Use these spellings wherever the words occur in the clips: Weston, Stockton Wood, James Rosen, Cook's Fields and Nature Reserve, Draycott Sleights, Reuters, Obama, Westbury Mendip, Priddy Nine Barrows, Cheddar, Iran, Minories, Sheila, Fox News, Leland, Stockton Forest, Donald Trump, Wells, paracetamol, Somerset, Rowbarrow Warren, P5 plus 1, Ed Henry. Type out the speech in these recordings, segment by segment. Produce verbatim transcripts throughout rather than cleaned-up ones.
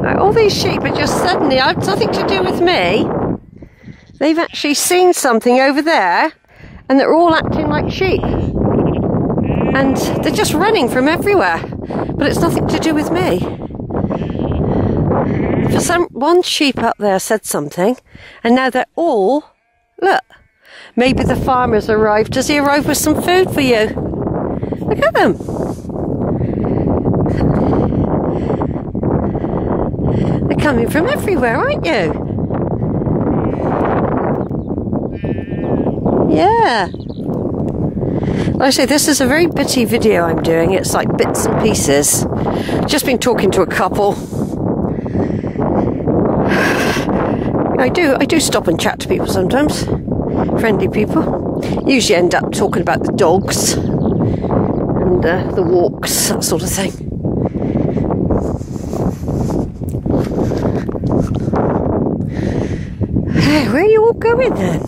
Now, all these sheep are just suddenly, it's nothing to do with me, they've actually seen something over there and they're all acting like sheep. And they're just running from everywhere, but it's nothing to do with me. For some, one sheep up there said something, and now they're all, look, maybe the farmer's arrived. Does he arrive with some food for you? Look at them. They're coming from everywhere, aren't you? Yeah. Like I say, this is a very bitty video I'm doing. It's like bits and pieces. Just been talking to a couple. I do, I do stop and chat to people sometimes. Friendly people. Usually end up talking about the dogs and uh, the walks, that sort of thing. Hey, where are you all going then?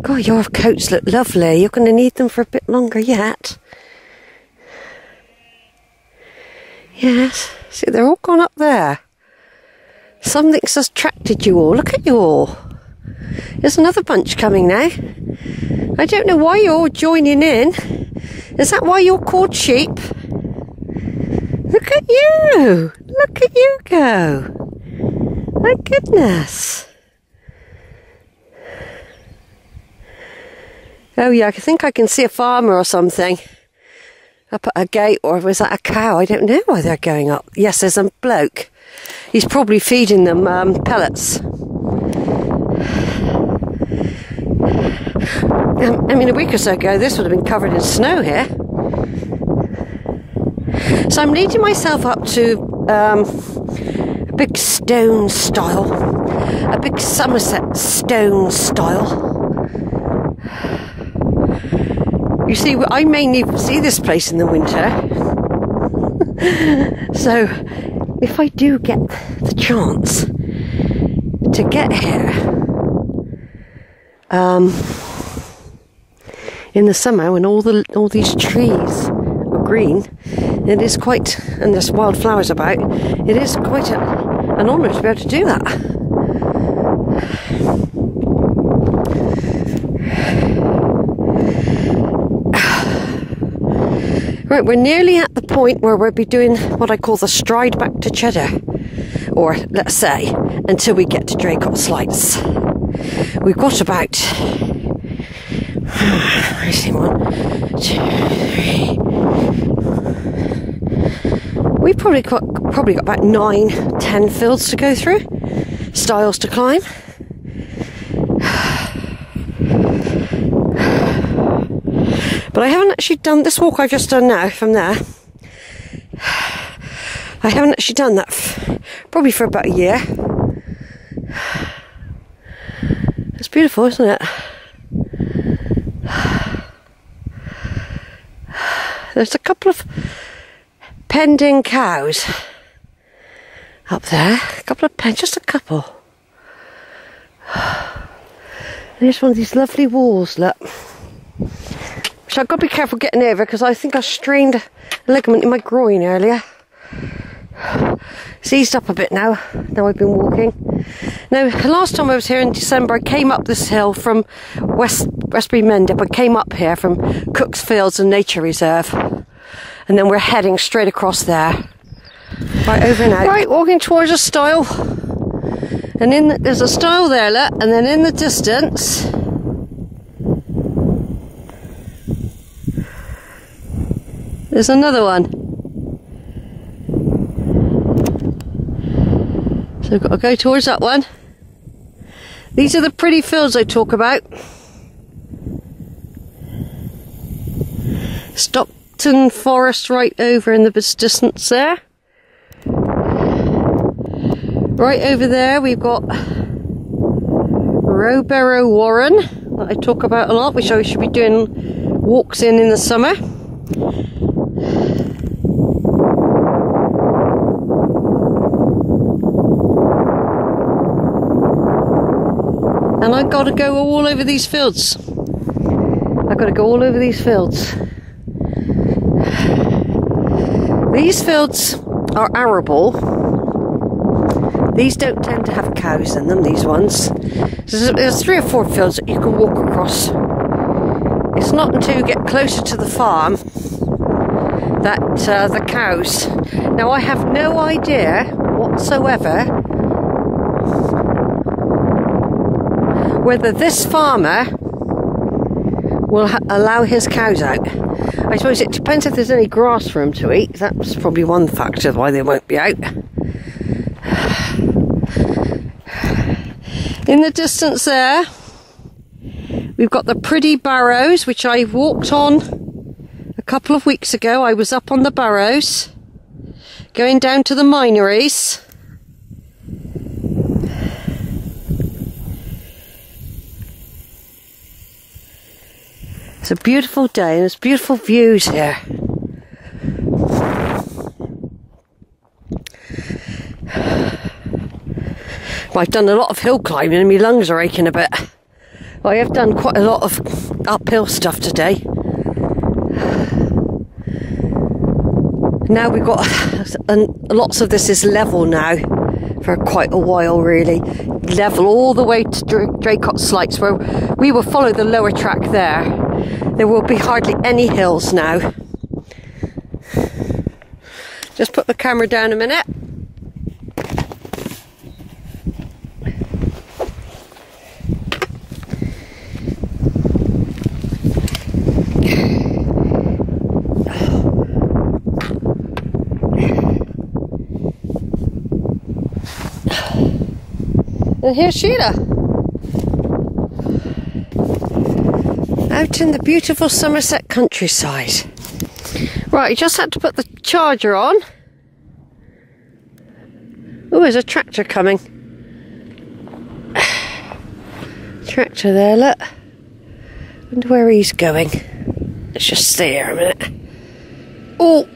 God, your coats look lovely. You're going to need them for a bit longer yet. Yes. See, they're all gone up there. Something's attracted you all. Look at you all. There's another bunch coming now. I don't know why you're all joining in. Is that why you're called sheep? Look at you. Look at you go. My goodness. Oh yeah, I think I can see a farmer or something up at a gate, or was that a cow? I don't know why they're going up. Yes, there's a bloke. He's probably feeding them um, pellets. Um, I mean, a week or so ago, this would have been covered in snow here. So I'm leading myself up to um, a big stone stile, a big Somerset stone stile. You see, I mainly see this place in the winter. So, if I do get the chance to get here um, in the summer, when all the all these trees are green, it is quite, and there's wildflowers about, it is quite a, an honour to be able to do that. Right, we're nearly at the point where we'll be doing what I call the stride back to Cheddar. Or, let's say, until we get to Draycott Sleights. We've got about... I see one, two, three... We've probably got, probably got about nine, ten fields to go through. Stiles to climb. But I haven't actually done this walk I've just done now from there. I haven't actually done that f probably for about a year. It's beautiful, isn't it? There's a couple of pending cows up there. A couple of pen, just a couple. There's one of these lovely walls, look. So I've got to be careful getting over because I think I strained a ligament in my groin earlier. It's eased up a bit now, now I've been walking. Now, last time I was here in December, I came up this hill from West, Westbury Mendip. I came up here from Cook's Fields and Nature Reserve. And then we're heading straight across there. Right, over and out. Right, walking towards a stile. And in the, there's a stile there, look. And then in the distance... There's another one. So I've got to go towards that one. These are the pretty fields I talk about. Stockton Forest right over in the distance there. Right over there we've got Rowbarrow Warren that I talk about a lot, which I should be doing walks in in the summer. And I've got to go all over these fields. I've got to go all over these fields. These fields are arable. These don't tend to have cows in them, these ones. There's, there's three or four fields that you can walk across. It's not until you get closer to the farm that uh, the cows... Now I have no idea whatsoever whether this farmer will ha allow his cows out. I suppose it depends if there's any grass for them to eat. That's probably one factor why they won't be out. In the distance there, we've got the Priddy Barrows, which I walked on a couple of weeks ago. I was up on the Barrows, going down to the Minories. It's a beautiful day and there's beautiful views here. Well, I've done a lot of hill climbing and my lungs are aching a bit. I have done quite a lot of uphill stuff today. Now we've got, and lots of this is level now for quite a while really. Level all the way to Draycott Sleights, where we will follow the lower track there. There will be hardly any hills now. Just put the camera down a minute. And here's Sheila, out in the beautiful Somerset countryside. Right, you just had to put the charger on. Oh, there's a tractor coming. Tractor there, look. Wonder where he's going. Let's just stay here a minute. Oh!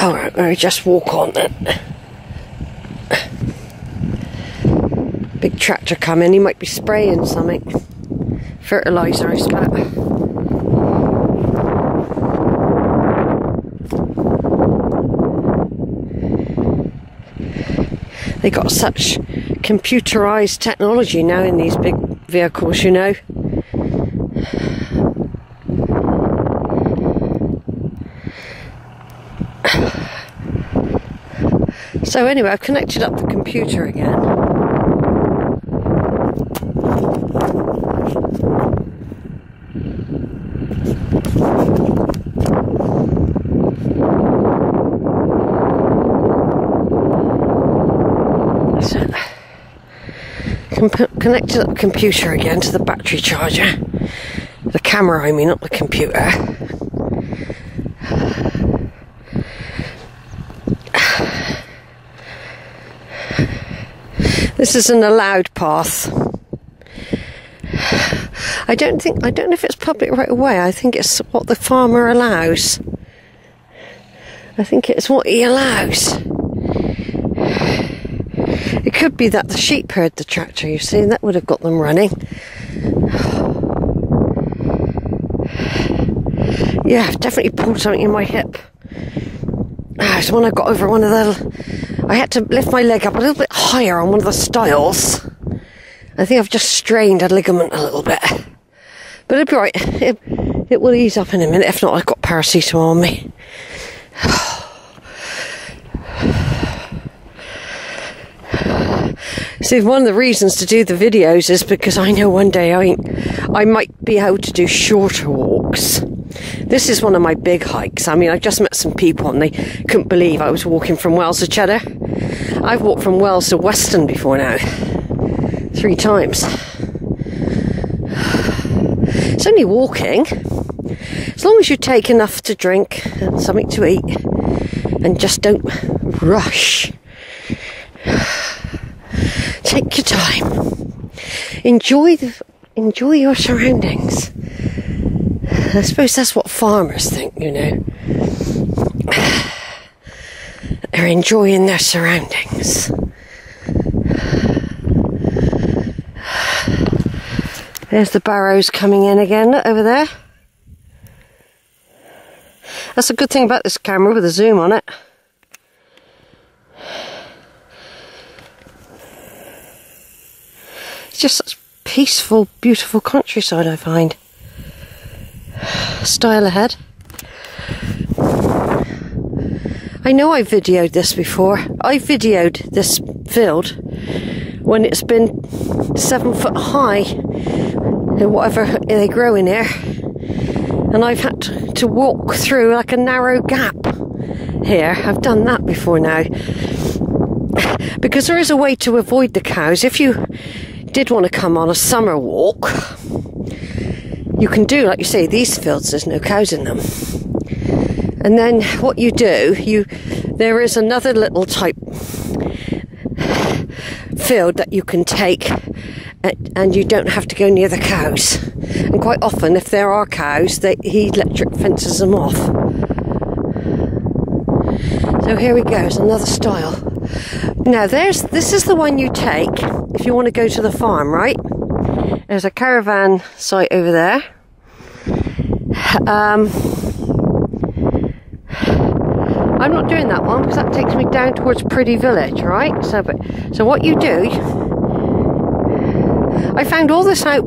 Alright, we just walk on then. Big tractor coming, he might be spraying something. Fertiliser, I suppose. They got such computerised technology now in these big vehicles, you know. So anyway, I've connected up the computer again. So, connected up the computer again to the battery charger. The camera, I mean, not the computer. This is an allowed path. I don't think, I don't know if it's public right away. I think it's what the farmer allows. I think it's what he allows. It could be that the sheep heard the tractor, you see, and that would have got them running. Yeah, I've definitely pulled something in my hip. Ah, it's when I got over one of the... I had to lift my leg up a little bit higher on one of the stiles. I think I've just strained a ligament a little bit. But it'll be right. It, it will ease up in a minute. If not, I've got paracetamol on me. See, one of the reasons to do the videos is because I know one day I, ain't, I might be able to do shorter walks. This is one of my big hikes. I mean, I just met some people and they couldn't believe I was walking from Wells to Cheddar. I've walked from Wells to Weston before now. Three times. It's only walking. As long as you take enough to drink and something to eat and just don't rush. Take your time. Enjoy the, enjoy your surroundings. I suppose that's what farmers think, you know. They're enjoying their surroundings. There's the Barrows coming in again over there. That's a good thing about this camera with a zoom on it. It's just such peaceful, beautiful countryside, I find. Style ahead. I know I videoed this before. I videoed this field when it's been seven foot high and whatever they grow in here, and I've had to walk through like a narrow gap here. I've done that before now, because there is a way to avoid the cows. If you did want to come on a summer walk, you can do, like you say, these fields, there's no cows in them. And then what you do, you there is another little type field that you can take, and, and you don't have to go near the cows. And quite often, if there are cows, they, he electric fences them off. So here we go, it's another style. Now there's this is the one you take if you want to go to the farm, right? There's a caravan site over there. Um... I'm not doing that one because that takes me down towards Priddy Village, right? So, but, so what you do, I found all this out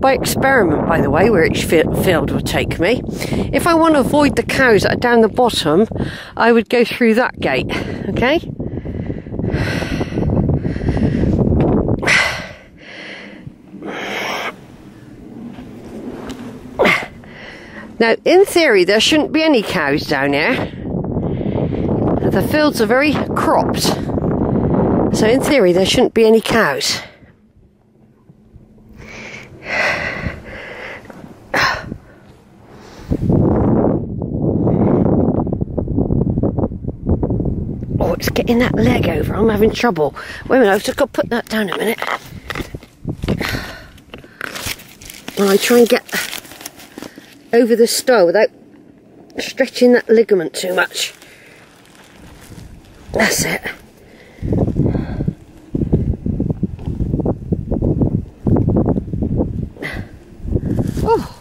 by experiment, by the way, where each field would take me. If I want to avoid the cows that are down the bottom, I would go through that gate, okay? Now, in theory, there shouldn't be any cows down here. The fields are very cropped, so in theory there shouldn't be any cows. Oh, it's getting that leg over. I'm having trouble. Wait a minute, I've just got to put that down a minute. And I try and get over the stile without stretching that ligament too much. That's it. Oh,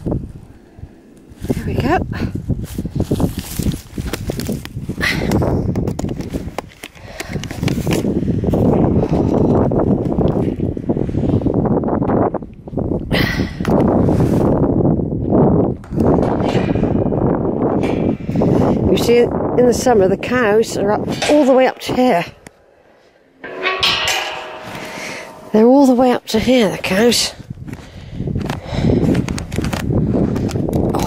there we go. You see it? In the summer, the cows are up all the way up to here. They're all the way up to here, the cows. Oh.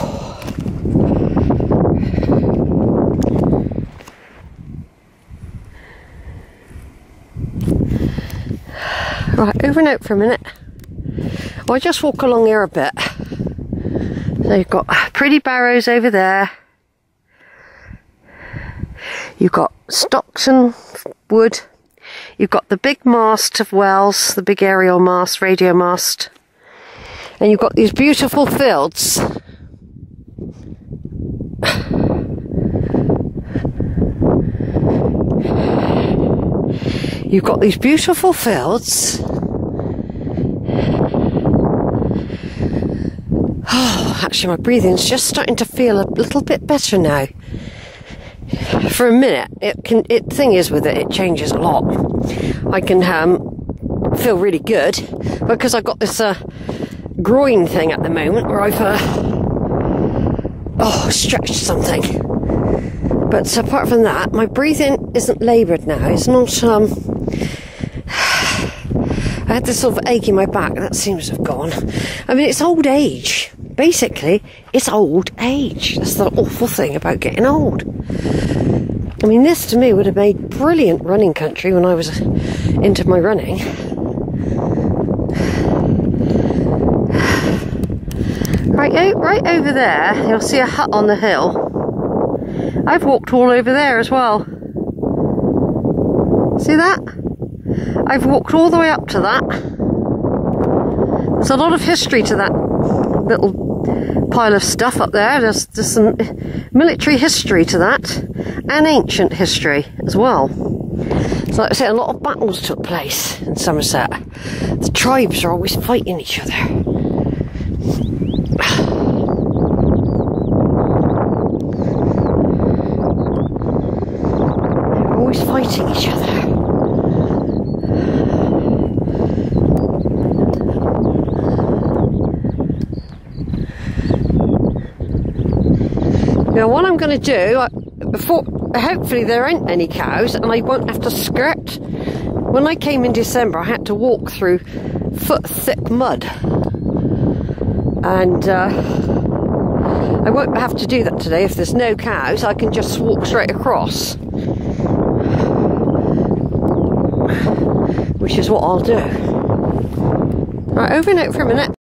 Right, over and out for a minute. I'll just walk along here a bit. So you've got Priddy Barrows over there. You've got Stockton Wood. You've got the big mast of Wells, the big aerial mast, radio mast. And you've got these beautiful fields. You've got these beautiful fields. Oh, actually my breathing's just starting to feel a little bit better now. For a minute, it can. It thing is with it, it changes a lot. I can um, feel really good because I've got this uh, groin thing at the moment where I've uh, oh stretched something. But apart from that, my breathing isn't laboured now. It's not. Um, I had this sort of ache in my back. That seems to have gone. I mean, it's old age. Basically, it's old age. That's the awful thing about getting old. I mean, this to me would have made brilliant running country when I was into my running. Right, right over there, you'll see a hut on the hill. I've walked all over there as well. See that? I've walked all the way up to that. There's a lot of history to that little pile of stuff up there. There's, there's some military history to that. and ancient history as well. So like I said, a lot of battles took place in Somerset. The tribes are always fighting each other. They're always fighting each other. Now what I'm going to do, I, before, hopefully there ain't any cows and I won't have to skirt. When I came in December I had to walk through foot thick mud, and uh, I won't have to do that today. If there's no cows I can just walk straight across, which is what I'll do. Right, over and out for a minute.